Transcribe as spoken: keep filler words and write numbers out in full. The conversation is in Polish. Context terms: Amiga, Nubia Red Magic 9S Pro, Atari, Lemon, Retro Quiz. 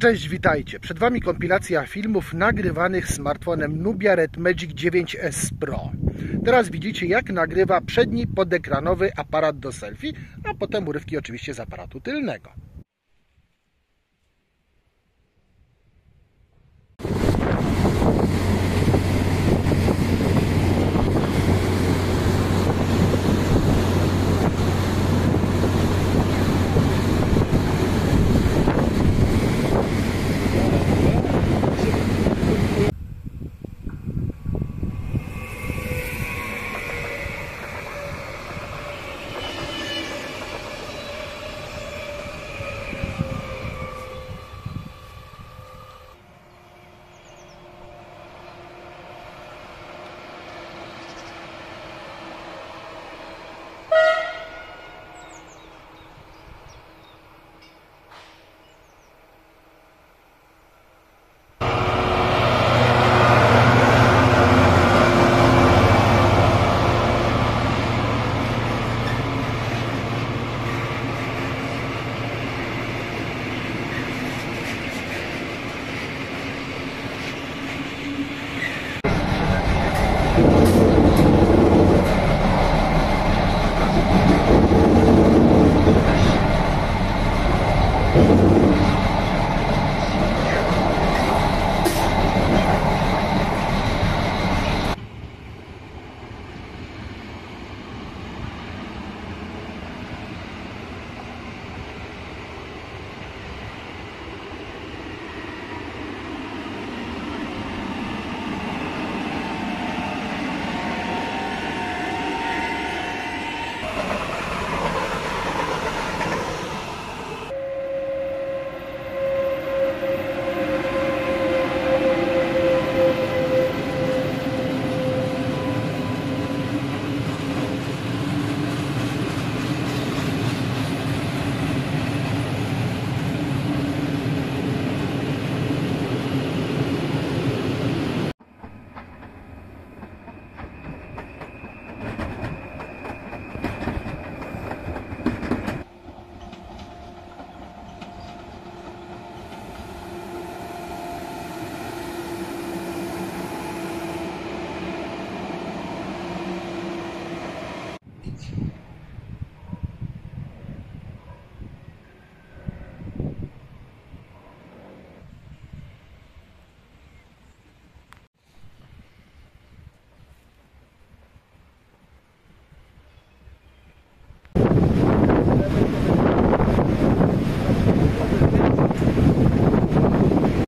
Cześć, witajcie! Przed Wami kompilacja filmów nagrywanych smartfonem Nubia Red Magic dziewięć S Pro. Teraz widzicie, jak nagrywa przedni podekranowy aparat do selfie, a potem urywki oczywiście z aparatu tylnego.